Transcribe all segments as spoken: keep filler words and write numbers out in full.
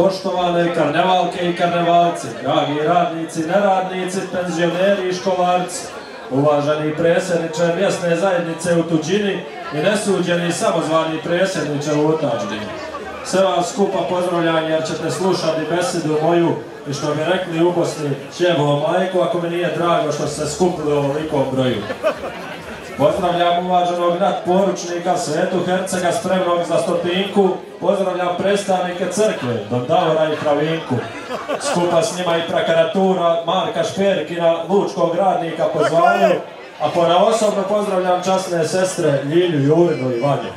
Poštovane karnevalke i karnevalci, dragi radnici, neradnici, penzioneri i školarci, uvaženi predsjedniče mjesne zajednice u tuđini i nesuđeni samozvani predsjedniče u otačbini. Sve vas skupa pozdravljam jer ćete slušati besedu moju i što bi rekli u Bosni ćevo majku ako mi nije drago što se skupili u ovolikom broju. Pozdravljam uvaženog nadporučnika Svetu Hercega spremnog za stotinku, pozdravljam predstavnike crkve, Dondavora i Pravinku. Skupa s njima i prakaratura Marka Šperkina, lučkog radnika po zvanju, a ponaosobno pozdravljam časne sestre Ljilju, Jurinu i Vanju.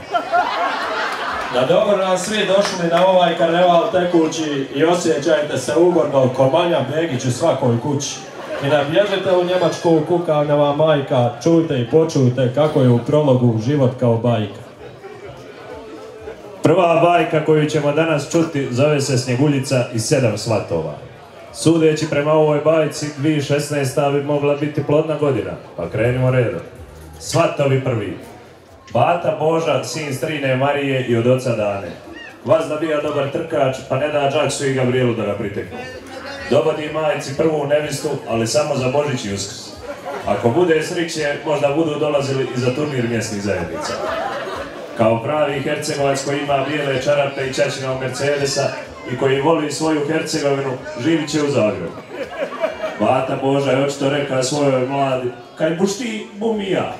Na dobro nam svi došli na ovaj karneval tekući i osjećajte se ugodno ko Manja Begić u svakoj kući. I da bježite u Njemačku kukavnjava majka, čujte i počujte kako je u prologu život kao bajka. Prva bajka koju ćemo danas čuti zove se Snjeguljica i sedam svatova. Sudeći prema ovoj bajci, dvije tisuće šesnaesta bi mogla biti plodna godina, pa krenimo redom. Svatovi prvi. Bata Boža, sin strine Marije i od oca Dane. Vazda bija dobar trkač, pa ne da Đaksu i Gabrielu da ga priteknu. Dovodi majici prvu nevistu, ali samo za Božić i Uskrs. Ako bude sreće, možda budu dolazili i za turnir mjesnih zajednica. Kao pravi Hercegovac koji ima bijele čarape i čačina u Mercedesa i koji voli svoju Hercegovinu, živit će u Zagrebu. Bata Boža je očito rekao svojoj mladi, kaj buš ti, bum i ja.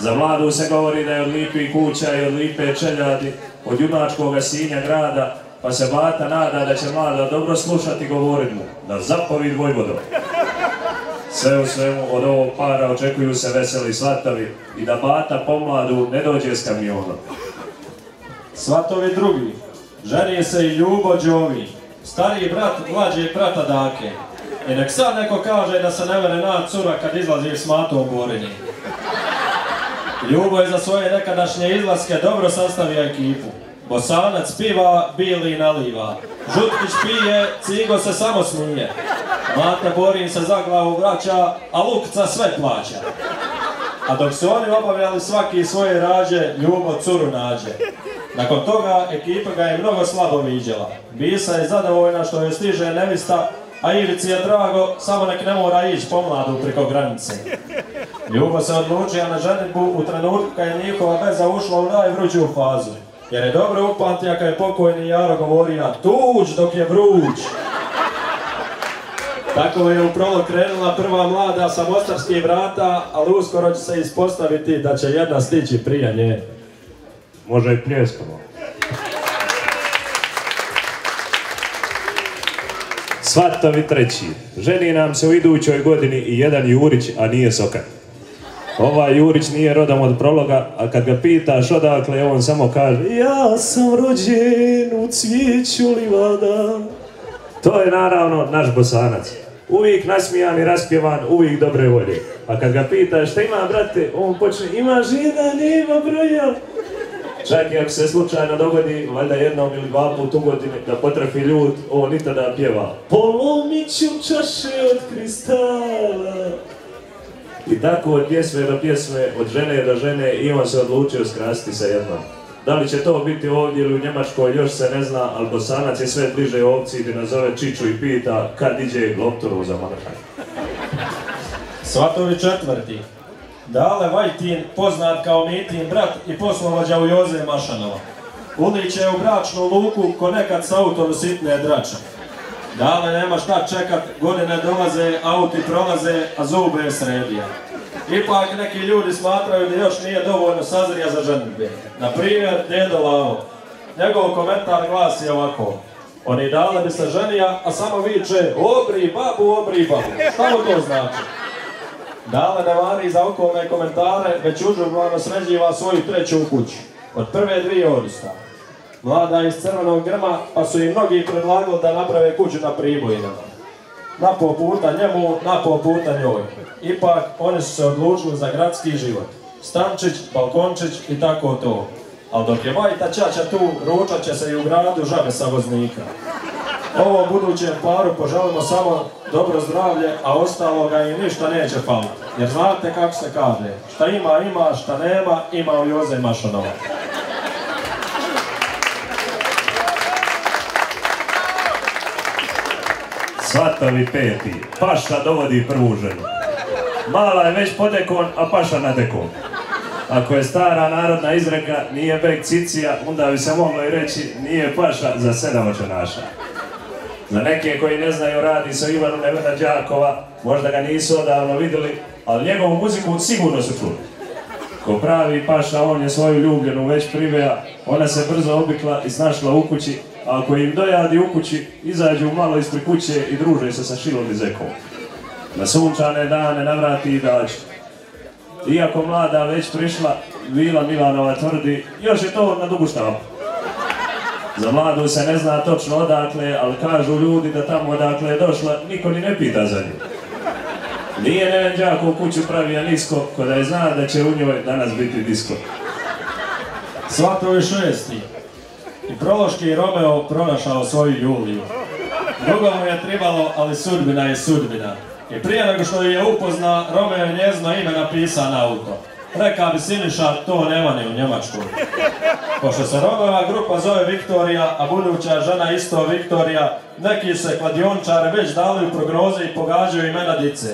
Za mladu se govori da je od lipi kuća i od lipe čeljadi, od junačkoga sinja grada, pa se Bata nada da će mlada dobro slušati i govorit mu, da zapovid Vojvodom. Sve u svemu od ovog para očekuju se veseli svatovi i da Bata pomladu ne dođe s kamionom. Svatovi drugi, ženi se i Ljubo Đovi, stariji brat mlađeg brata Dake. I nek sad neko kaže da se ne vere nad cura kad izlazi s matom Borini. Ljubo je za svoje nekadašnje izlaske dobro sastavio ekipu. Bosanac piva, Bili naliva. Žutkić pije, Cigo se samo smije. Mate Borin se za glavu vraća, a Lukca sve plaća. A dok su oni obavljali svaki svoje rađe, Ljubo curu nađe. Nakon toga ekipa ga je mnogo slabo viđela. Bisa je zadovoljna što joj stiže nevista, a Ivici je drago, samo nek ne mora ići pomladu preko granice. Ljubo se odlučio na ženitbu u trenutku kad je njihova veza ušla u najvruđu fazu. Jer je dobro upamtija kad je pokojni Jaro govorio tuđ dok je vruć. Tako je u prolog krenula prva mlada sa Mostarskih vrata, ali uskoro će se ispostaviti da će jedna stići prije nje. Može i pljeskamo. Svatovi treći. Ženi nam se u idućoj godini i jedan Jurić, a nije Sokan. Ovaj Jurić nije rodom od prologa, a kad ga pitaš odakle, on samo kaže ja sam rođen u cvijeću livada. To je naravno naš Bosanac. Uvijek nasmijan i raspjevan, uvijek dobre volje. A kad ga pitaš šta ima brate, on počne imaš jedan, nema broja. Čak i ako se slučajno dogodi, valjda jednom ili dva put u godine da potrefi ljud, on i tada pjeva polomit ću čaše od kristala. I tako od pjesme do pjesme, od žene do žene i on se odlučio skrasiti sa jednom. Da li će to biti ovdje ili u Njemačkoj još se ne zna, ali Bosanac je sve bliže ovci gdje nazove Čiču i pita kad iđe Gloptoru za Manhattan. Svatovi četvrti. Dale Vajtin, poznat kao Mitin brat i poslovođa u Joze Mašanova. Uliče je u bračnu luku ko nekad s autom sitne drača. Dale nema šta čekat, godine dolaze, auti prolaze, a zube je sredija. Ipak neki ljudi smatraju da još nije dovoljno sazrija za ženitbe. Naprimjer, Dedo Lavo. Njegov komentar glasi ovako. Oni Dale bi se ženija, a samo viče obri babu, obri babu. Šta mu to znači? Dale ne vari za okolne komentare, već užurbano sređiva svoju treću kuću. Od prve dvije odista. Mlada iz Crvenog grma, pa su i mnogi predlagali da naprave kuću na Pribojinama. Napol puta njemu, napol puta njoj. Ipak, oni su se odlučili za gradski život. Stančić, balkončić i tako to. Ali dok je Vajta Čača tu, ručat će se i u gradu žabe sa voznika. Ovo budućem paru poželimo samo dobro zdravlje, a ostaloga im ništa neće faliti. Jer znate kako se kaže, šta ima ima, šta nema, ima u Joze Mašanova. Svatovi peti, paša dovodi prvu ženu. Mala je već podekon, a paša nadekon. Ako je stara narodna izreka nije bek cicija, onda bi se moglo i reći nije paša za sedam očenaša. Za neke koji ne znaju, radi se o Ivanu Nevena Đakova, možda ga nisu odavno vidjeli, ali njegovu muziku sigurno su čuli. Ko pravi paša, on je svoju ljubljenu već priveja, ona se brzo obikla i snašla u kući, a ako im dojadi u kući, izađu malo ispred kuće i druže se sa šilom i zekom. Na sunčane dane navrati i dađu. Iako mlada već prišla, Vila Milanova tvrdi, još je to na dugu štapu. Za mladu se ne zna točno odakle, ali kažu ljudi da tamo odakle je došla, niko ni ne pita za nju. Nije Neven Đakov kuću pravija nisko, ko da je zna da će u njoj danas biti disko. Svatovi šesti. I prološki je Romeo pronašao svoju Juliju. Drugo mu je tribalo, ali sudbina je sudbina. I prije nego što ju je upozna, Romeo je njezno ime napisa na auto. Reka bi Siniša, to ne vani u Njemačku. Pošto se Romeova grupa zove Viktorija, a buduća žena isto Viktorija, neki se kladiončari već dali u prognoze i pogađaju imena dice.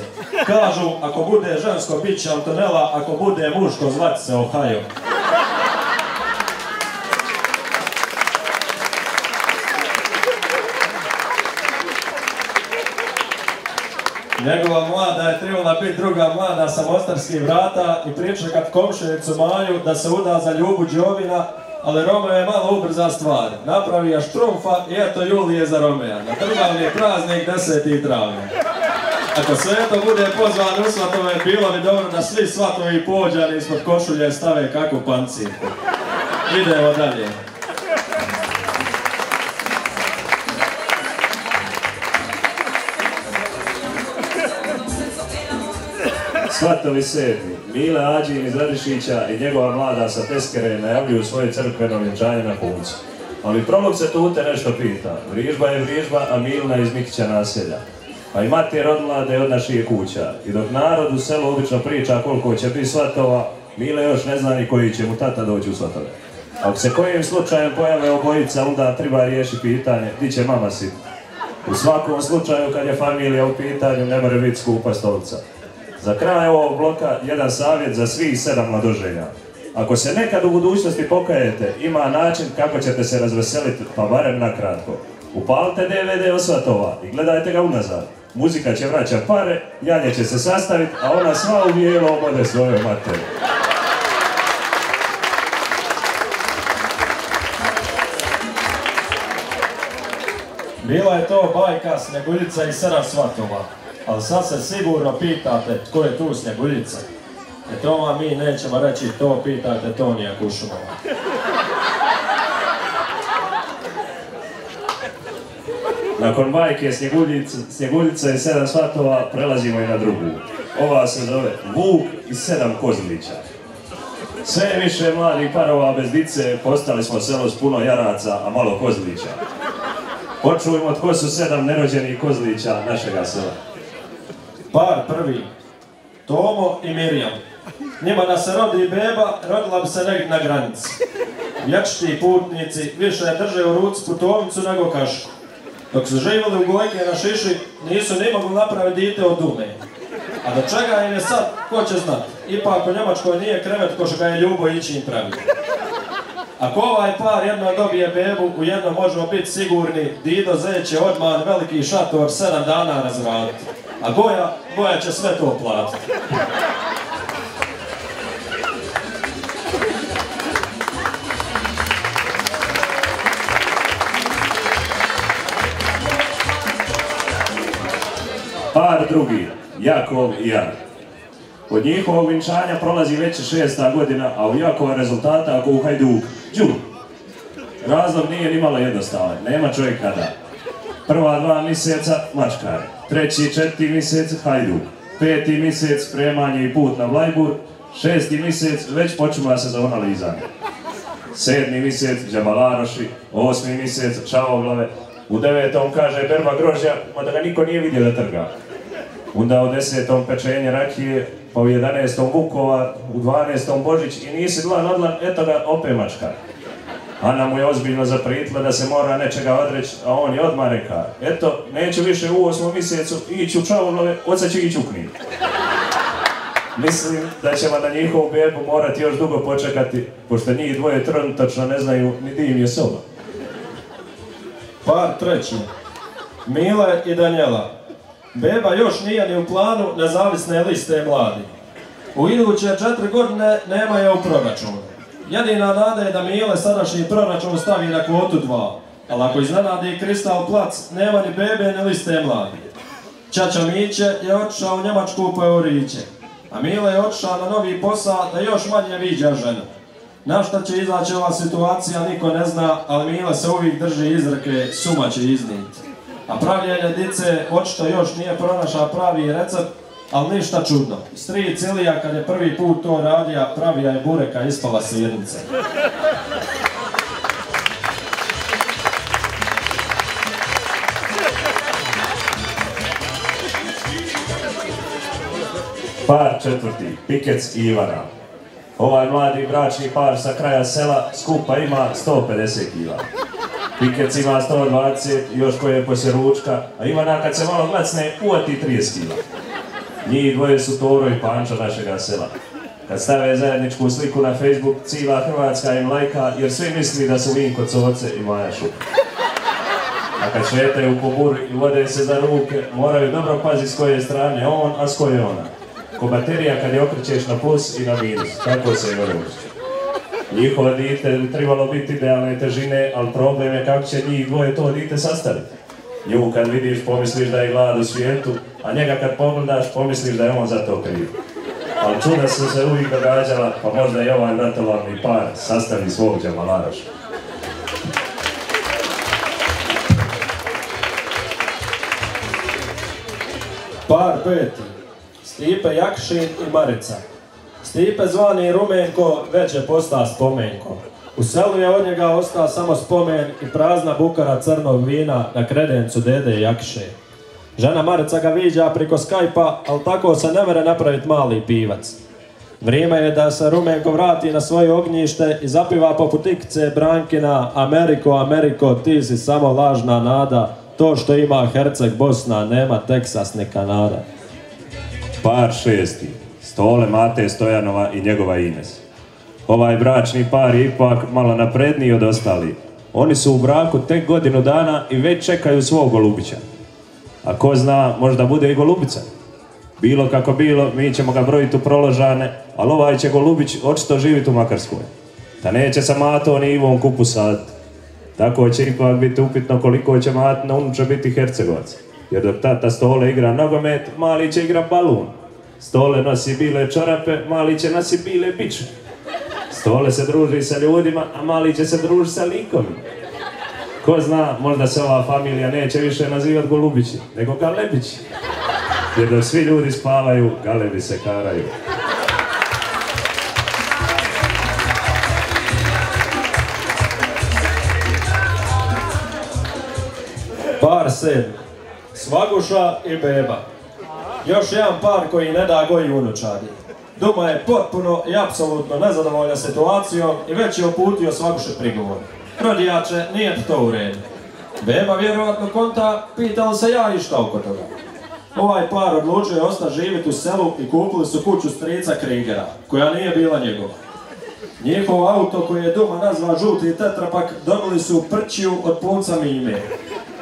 Kažu, ako bude žensko bit će Antonella, ako bude muško zvati se Ohio. Njegova mlada je trebala biti druga mlada sa Mostarskih vrata i pričekat komšinicu Maju da se uda za Ljubu Đovina, ali Romeo je malo ubrza stvar. Napravija štrumfa i eto Julije za Romea. Na državni je praznik deseti travnja. Ako sve to bude pozvan u svatove, bilo bi dobro da svi svatovi pođani ispod košulje stave kakvu pancirku. Idemo dalje. Svatovi sedmi, Mile Ađin iz Radišića i njegova mlada sa Teskere najavljuju svoje crkveno vjenčanje na Puncu. Ali prolog se tu te nešto pita, vrižba je vrižba, a Milna iz Mikića naselja. A i mati je rodila da je od naših kuća. I dok narod u selu obično priča koliko će biti svatova, Mile još ne zna ni koji će mu tata doći u svatove. Ako se kojim slučajem pojave obojica, onda treba riješiti pitanje di će mama siti. U svakom slučaju kad je familija u pitanju ne more biti skupa stolica. Za kraj ovog bloka jedan savjet za svih sedam mladoženja. Ako se nekad u budućnosti pokajete, ima način kako ćete se razveseliti, pa barem nakratko. Upalite de ve de od svatova i gledajte ga unazad. Muzika će vraćati pare, janje će se sastaviti, a ona sva u bijelo obode svoje materije. Bila je to bajka Snjeguljica i sedam svatova. Ali sad se sigurno pitate tko je tu Snjeguljica. E to vam mi nećemo reći, to pitajte Tonija Kušumova. Nakon bajke Snjeguljica i sedam svatova prelazimo i na drugu. Ova se zove Vuk i sedam kozlića. Sve više mladih parova bez dice, postali smo selo s puno jaraca, a malo kozlića. Počujmo tko su sedam nerođenih kozlića našega sela. Par prvi, Tomo i Mirjam. Njima da se rodi beba, rodila bi se negdje na granici. Vječiti putnici više ne drže u ruci putovnicu nego kašku. Dok su živjeli u Gojke na Šiši, nisu ni mogli napraviti dite od dume. A do čega im je sad, ko će znati? Ipak u Njemačkoj nije krevet ko što ga je ljubo ići im pravi. Ako ovaj par jedno dobije bebu, u jedno možemo biti sigurni, dido zeće odmah veliki šator sedam dana razvratiti. A Boja, Boja će sve to platiti. Par drugi, Jakov i Jan. Od njihovog vinčanja prolazi već šesta godina, a u Jakova rezultata ako u Hajduk, džum. Razlog nije nimalo jednostavan, nema čovjek kada. Prva dva mjeseca mačkare, treći i četvrti mjesec Hajduk, peti mjesec spremanje i put na Blajbur, šesti mjesec već počuma se za analizanje. Sedmi mjesec Džabalaroši, osmi mjesec Čavoglave, u devetom kaže berba grožja, mada ga niko nije vidio da trga. Onda u desetom pečenje rakije, pa u jedanaestom Vukova, u dvanaestom Božić i nisi dlan odlan, eto ga opet mačkar. Ana mu je ozbiljno zaprijetila da se mora nečega odreći, a on je odmah rekao, eto, neću više u osmom mjesecu ići u čavlove, odsad ću ići u Knin. Mislim da ćemo na njihovu bebu morati još dugo počekati, pošto njih dvoje trenutačno ne znaju ni di im je soba. Par treći. Mila i Danjela. Beba još nije ni u planu nezavisne liste mladi. U iduće četiri godine nema je u proračunu. Jedina nada je da Mile sadašnji proračun stavi na kvotu dva. Ali ako iznenadi Kristal Plac, nema ni bebe ni liste mladi. Čača Miće je otišao u Njemačku po euriće. A Mile je otišao na novi posao da još manje viđa ženu. Na šta će izaći ova situacija niko ne zna, ali Mile se uvijek drži izreke, suma će iznijeti. A pravljenje dice očito još nije pronašao pravi recept, ali ništa čudno. Stric Ilija kad je prvi put to radio, pravija je bureka, ispala sirnica. Par četvrti, Pikec i Ivana. Ovaj mladi bračni par sa kraja sela skupa ima sto pedeset kila. Pikec ima sto dvadeset, još koje je poslije ručka, a Ivana kad se malo glacne, uvati trideset kila. Njih dvoje su Toro i Pančo našega sela. Kad stave zajedničku sliku na Facebook, cijela Hrvatska im lajka, jer svi misli da su Vinko Coce i Maja Šuka. A kad šetaju u koburu i vode se za ruke, moraju dobro paziti s koje strane on, a s koje ona. Ko baterija kad je okrećeš na plus i na minus, tako se i oruči. Njihovo dite bi trebalo biti idealne težine, ali problem je kako će njih dvoje to dite sastaviti. Nju kad vidiš pomisliš da je glad u svijetu, a njega kad pogledaš pomisliš da je on za to kriv. Ali čuda su se uvijek događala, pa možda i ovaj ratovalni par sastavi svog Džamalaraša. Par peti. Stipe, Jakšin i Marica. Stipe zvani Rumenko već je postao Spomenko. U selu je od njega ostao samo spomen i prazna bukara crnog vina na kredencu dede Jakše. Žena Marica ga viđa preko Skype-a, ali tako se ne mere napraviti mali pivac. Vrijeme je da se Rumenko vrati na svoje ognjište i zapiva poput Ikice Brankina Ameriko, Ameriko, ti si samo lažna nada, to što ima Herceg Bosna, nema Teksas ni Kanada. Par šesti. Stole Mate Stojanova i njegova Ines. Ovaj bračni par je ipak malo napredniji od ostalih. Oni su u braku tek godinu dana i već čekaju svog Golubića. A ko zna, možda bude i Golubica. Bilo kako bilo, mi ćemo ga brojiti u proložane, ali ovaj će Golubić očito živjeti u Makarskoj. Da neće sa Mato ni Ivom kupu saditi. Tako će ipak biti upitno koliko će Mat na unuče biti Hercegovac. Jer dok tata Stole igra nogomet, mali će igra balun. Stole nosi bile čarape, mali će nosi bile biče. Stole se druži sa ljudima, a mali će se družiti sa likovima. Ko zna, možda se ova familija neće više nazivati Golubići, nego Galebići. Jer dok svi ljudi spavaju, galebi se karaju. Par sedmi. Svaguša i beba. Još jedan par koji ne da goji unučadi. Duma je potpuno i apsolutno nezadovoljna situacijom i već je uputio svaguše prigovor. Rodijače, nije to u redu. Beba vjerovatno konta, pitao se ja išta oko toga. Ovaj par odlučuje osta živjeti u selu i kupili su kuću strica Kringera, koja nije bila njegova. Njihov auto koji je Duma nazva žuti tetrapak dobili su prčiju od punca Mime.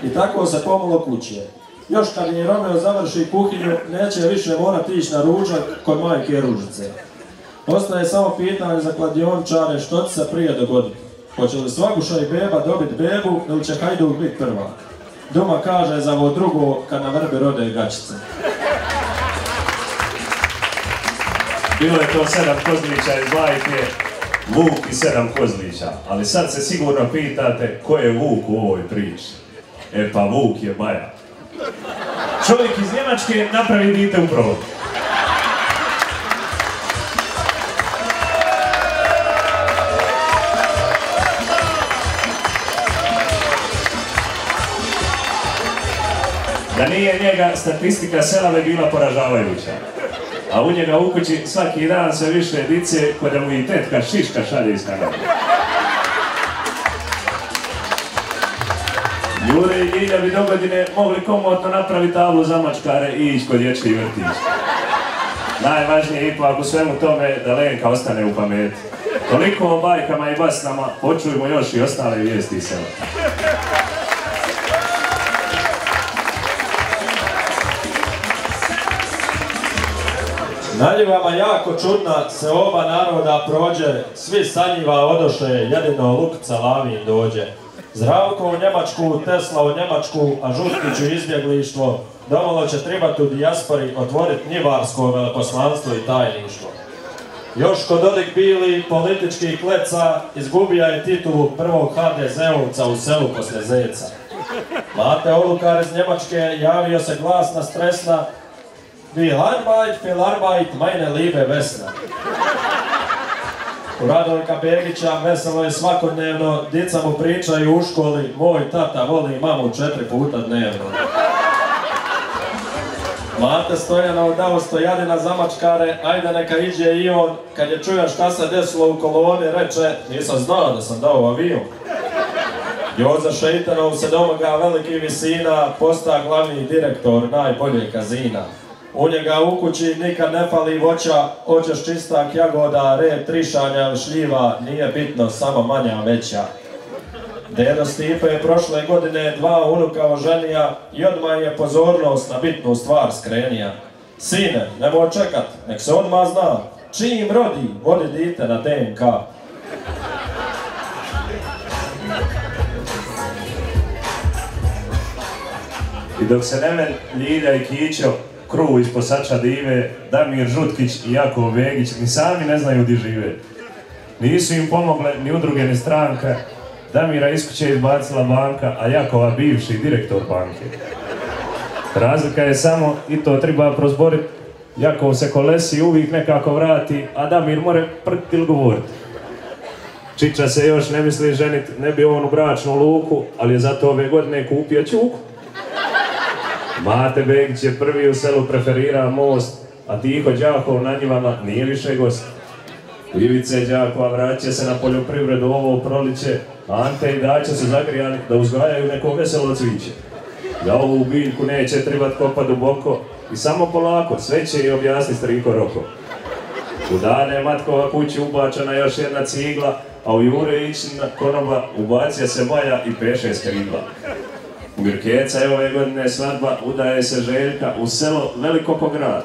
I tako se pomalo kućije. Još kad je Romeo završi kuhinju, neće više morati ići na ručak kod majke Ružice. Ostaje samo pitanje za kladiončare što će se prije dogoditi. Hoće li Svaguša i beba dobiti bebu ili će Hajduk biti prvak? Duma kaže za ovo drugo kad na vrbi rode gačice. Bilo je to sedam kozlića iz bajke Vuk i sedam kozlića, ali sad se sigurno pitate ko je Vuk u ovoj priči. E pa Vuk je Maja. Čovjek iz Njemačke napravi dite u provodu. Da nije njega, statistika sela bi bila poražavajuća. A u njega u kući svaki dan sve više dice koja mu i tetka Šiška šalje iz Kanade. Jure i Ljilja bi dogodine mogli komotno napraviti tablu za mačkare i ići kod Ječki vrtić. Najvažnije ipak u svemu tome da Lenka ostane u pameti. Toliko o bajkama i basnama, počujemo još i ostale vijesti iz sela. Naljivama jako čudna se oba naroda prođe, svi sanjiva odoše, jedino Lukca Lavin dođe. Zdravko u Njemačku, Tesla u Njemačku, a Žutkić u izbjeglištvo, domalo će tribat u Dijaspori otvorit njivarsko veleposlanstvo i tajništvo. Još kod Dodik bili politički kleca, izgubija je titulu prvog ha de zeovca u selu posle Zeca. Mate Olukar iz Njemačke javio se glasna stresna, Fjellarbajt, Fjellarbajt, meine liebe Vesna. U Radovika Begića veselo je svakodnevno, dica mu pričaju u školi, moj tata voli mamu četiri puta dnevno. Mate Stojana odao Stojanina za mačkare, ajde neka iđe i on, kad je čuja šta se desilo u koloni, reče, nisam znao da sam dao avion. Joza Šeitanov se domaga velikih visina, postaje glavni direktor najboljeg kazina. U njega u kući nikad ne fali voća, oćeš čistak jagoda, rep, trišanja, šljiva, nije bitno, samo manja veća. Dedo Stipe je prošle godine dva unuka oženija i odmah je pozornost na bitnu stvar skrenija. Sine, nemoj čekat, nek se odmah zna, čim rodi, vodi dite na te en ka. I dok se Nemen, Ljilja i Kićo, Kruvić, Posača dive, Damir Žutkić i Jakov Begić ni sami ne znaju gdje žive. Nisu im pomogle ni udruge ni stranka, Damira iz kuće izbacila banka, a Jakova bivši direktor banke. Razlika je samo, i to treba prozborit, Jakov se kolesi uvijek nekako vrati, a Damir more prtit ili govorit. Čiča se još ne misli ženit, ne bi on u bračnu luku, ali je zato ove godine kupio Ćuku. Mate Begić je prvi u selu preferira most, a Tiho Đakov na njivama nije više gost. Ivice Đakova vraća se na poljoprivredu ovo proliće, Ante i Daća su zagrijani da uzgajaju neko veselo cviće. Za ovu biljku neće tribat kopa duboko i samo polako, sve će i objasni striko Roko. U dane Matkova kući ubačena još jedna cigla, a u Jure Ičina konoba ubacija se Maja i peše skridla. U Mirkeca je ove godine svadba, udaje se Željka u selo Velikopograd.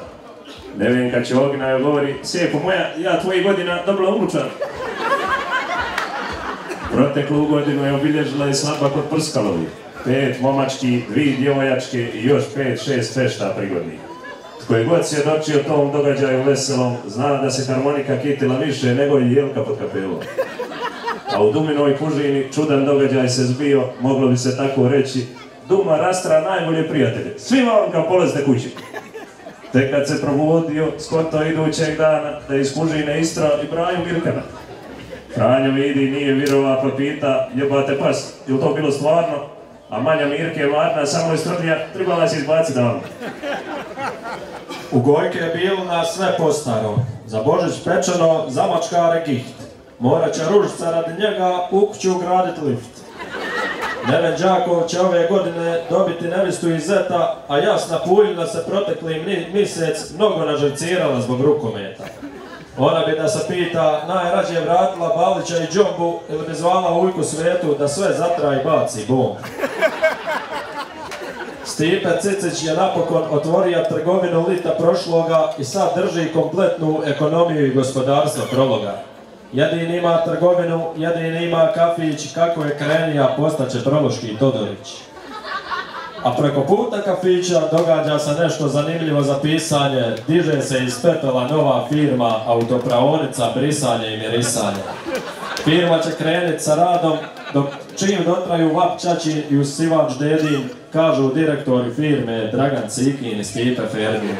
Nevenka Čelogina joj govori, sjepo moja, ja tvojih godina dobila unučar. Proteklu godinu je obilježila i svadba kod Prskalovi. Pet momački, dvi djevojačke i još pet, šest fešta prigodnih. Tko je god svjedočio tom događaju veselom, zna da se harmonika kitila više nego i jelka pod kapelom. A u Duminovoj pužini čudan događaj se zbio, moglo bi se tako reći, Duma rastra najbolje prijatelje, svi vam kao polazite kući. Tek kad se probudio, skoto idućeg dana, da je iz pužine istrao i Braju Mirkana. Franjo vidi, nije virova, pa pita, jebate pas, je li to bilo stvarno? A manja Mirke je mladna, samo iz Trdnja, trebala se izbaciti davno. U Gojke je bilo na sve postaro, za Božić pečeno, za mačkare giht. Morat će Ružica radi njega u kuću ugraditi lift. Neven Đakov će ove godine dobiti nevistu iz Zeta, a Jasna Puljina se protekli mjesec mnogo naživcirala zbog rukometa. Ona bi da se pita najrađe vratila Balića i Džumbu ili bi zvala ujku Svetu da sve zatraji baci bombu. Stipe Cicić je napokon otvorio trgovinu lita prošloga i sad drži kompletnu ekonomiju i gospodarstvo prologa. Jedin ima trgovinu, jedin ima kafić, kako je krenija postaće Trološki Todorić. A preko puta kafića događa se nešto zanimljivo za pisanje, diže se iz pepela nova firma, autopraonica, brisanje i mirisanje. Firma će krenit sa radom, dok čim dotraju vap čači i usivač dedin, kažu direktori firme Dragan Cikin i Tipe Fergija.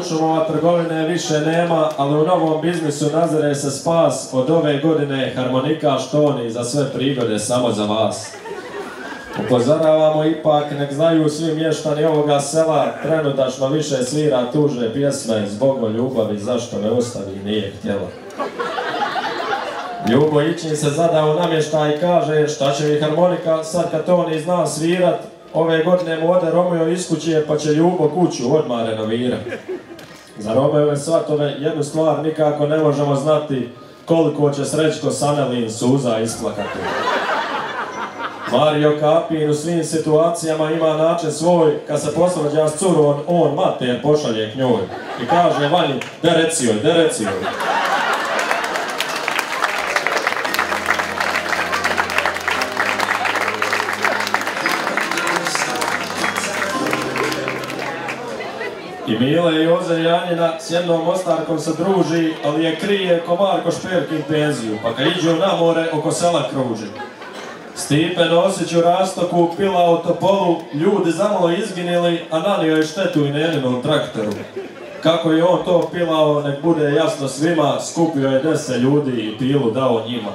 Ušumova trgovine više nema, ali u novom biznisu nazire se spas, od ove godine harmonika štoni za sve prigode samo za vas. Upozoravamo ipak, nek znaju svi mještani ovoga sela, trenutačno više svira tuže pjesme zbog ljubavi zašto me ostavi nije htjela. Ljubo Ićin se zada u namještaj i kaže šta će mi harmonika sad kad to ni zna svirat. Ove godine mu ode Romeo iz kuće pa će Ljubo kuću odmah renovirati. Za Romeove svatove jednu stvar nikako ne možemo znati, koliko će Srećko Sanelin suza isplakati. Mario Kapin u svim situacijama ima način svoj, kad se posvađa s curom, on mater pošalje k njoj i kaže Vanji, de reci joj, de reci joj. I Mile i Joze Janjina s jednom Mostarkom se druži, ali je krije ko Marko Šperkin penziju, pa kad iđu na more oko sela kruži. Stipe Nosić u Rastoku, pila u Topolu, ljudi zamalo izginili, a nanio je štetu i Neninom traktoru. Kako je on to pilao, nek bude jasno svima, skupio je deset ljudi i pilu dao njima.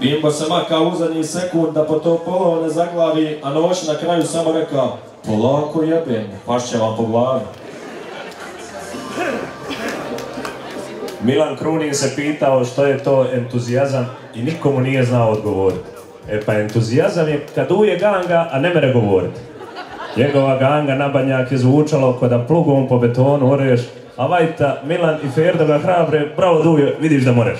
Bimbo se maka u zadnjih sekund da po Topolu ne zaglavi, a Noć na kraju samo rekao, polako jebem, paš će vam po glavi. Milan Krunin se pitao što je to entuzijazam i nikomu nije znao odgovoriti. E pa entuzijazam je kad uje ganga, a ne mere govoriti. Njegova ganga nabanjak je zvučalo ko da plugom po betonu oreš, a vajta Milan i Ferdo ga hrabre, bravo duje, vidiš da moreš.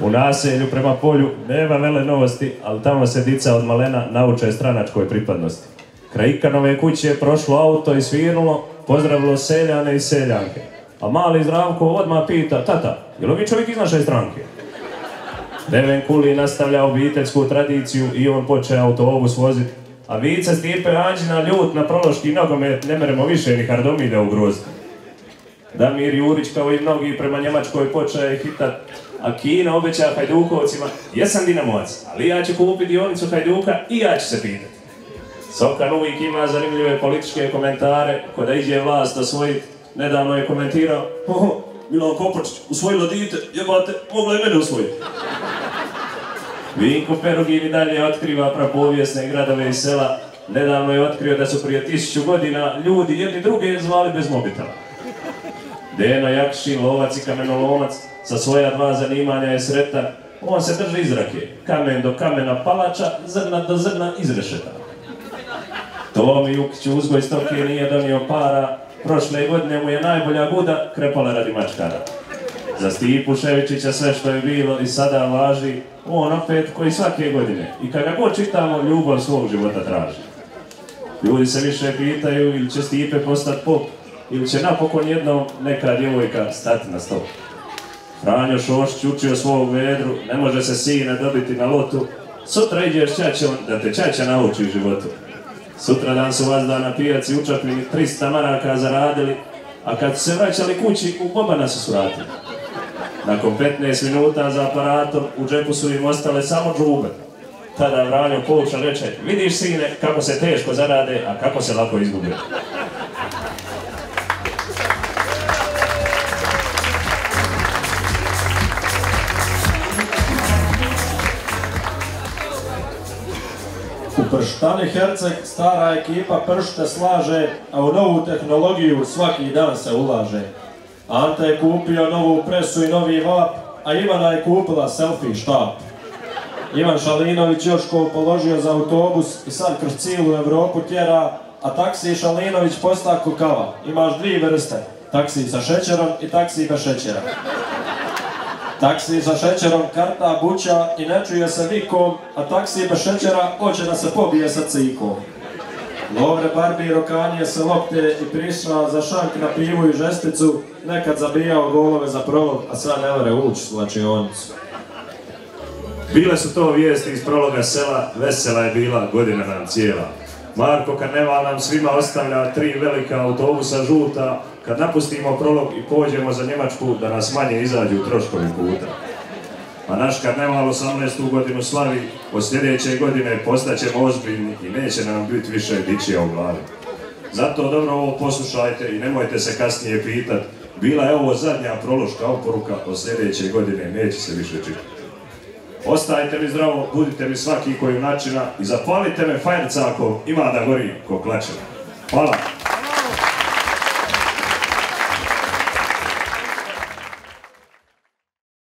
U naselju prema polju nema vele novosti, ali tamo se dica od malena nauče stranačkoj pripadnosti. Kraj Ikanove kuće je prošlo auto i svirnulo, pozdravilo seljane i seljanke. A mali Zdravko odmah pita, tata, je li ovi čovjek iz naše stranke? Deven Kuli nastavlja obiteljsku tradiciju i on poče autobus voziti. A vica Stipe Anđina ljut na prološki nogomet, ne meremo više ni Hardomide ugroziti. Damir Jurić kao i mnogi prema Njemačkoj počeje hitat, a Kina obeća Hajdukovcima, jesam Dinamovac, ali ja ću kupiti dionicu Hajduka i ja ću se pitati. Sokan uvijek ima zanimljive političke komentare, ko da iđe vlast osvojiti. Nedavno je komentirao, oho, Milan Koprčić, usvojilo dite, jebate, mogla je mene usvojiti. Vinko Perugin i dalje otkriva prapovijesne gradove i sela. Nedavno je otkrio da su prije tisuću godina ljudi jedni druge zvali bez mobitala. Deno Jakšin, lovac i kamenolomac, sa svoja dva zanimanja je sretan. On se drži iz rake, kamen do kamena palača, zrna do zrna izrešeta. Tomi Jukić u uzgoj stoke nije donio para, prošle godine mu je najbolja guda krepala radi mačkara. Za Stipu Ševičića sve što je bilo i sada važi, on opet koji svake godine i kada god čitamo ljubav svog života traži. Ljudi se više pitaju ili će Stipe postati pop, ili će napokon jednom neka djevojka stati na stop. Franjo Šošć učio svog Vedru, ne može se sine dobiti na lotu, sutra ideš čačom da te čača nauči u životu. Sutradan su vazda na pijaci učapljeni trista maraka zaradili, a kad su se vraćali kući, u Bobana su svratili. Nakon petnaest minuta za aparatom, u džepu su im ostale samo džube. Tada Vranjo poučan reče, vidiš sine kako se teško zarade, a kako se lako izgubi. U Prštani Herceg stara ekipa pršte slaže, a u novu tehnologiju svaki dan se ulaže. Ante je kupio novu presu i novi vap, a Ivana je kupila selfie štap. Ivan Šalinović Joškov položio za autobus i sad kroz cijelu Evropu tjera, a taksi Šalinović posta kukava. Imaš dvije vrste, taksi sa šećerom i taksi bez šećera. Taksi sa šećerom karta buća i ne čuje se vikom, a taksi bez šećera hoće da se pobije sa cikom. Lovre Barbir okanije se lopte i prišao za šank na pivu i žesticu, nekad zabijao golove za prolog, a sad ne vore ući u slačionicu. Bile su to vijesti iz prologa sela, vesela je bila godina nam cijela. Marko Karneva nam svima ostavlja tri velika autobusa žuta, kad napustimo prolog i pođemo za Njemačku da nas manje izađu troškovi puta. Pa naš karneval osamnaestu godinu slavi, od sljedeće godine postaćemo ozbiljni i neće nam biti više dičija u glavi. Zato dobro ovo poslušajte i nemojte se kasnije pitat, bila je ovo zadnja prološka oporuka, od sljedeće godine neće se više čitati. Ostajte mi zdravo, budite mi svaki koju načina i zapalite me fajerca ako ima da gori ko klačina. Hvala!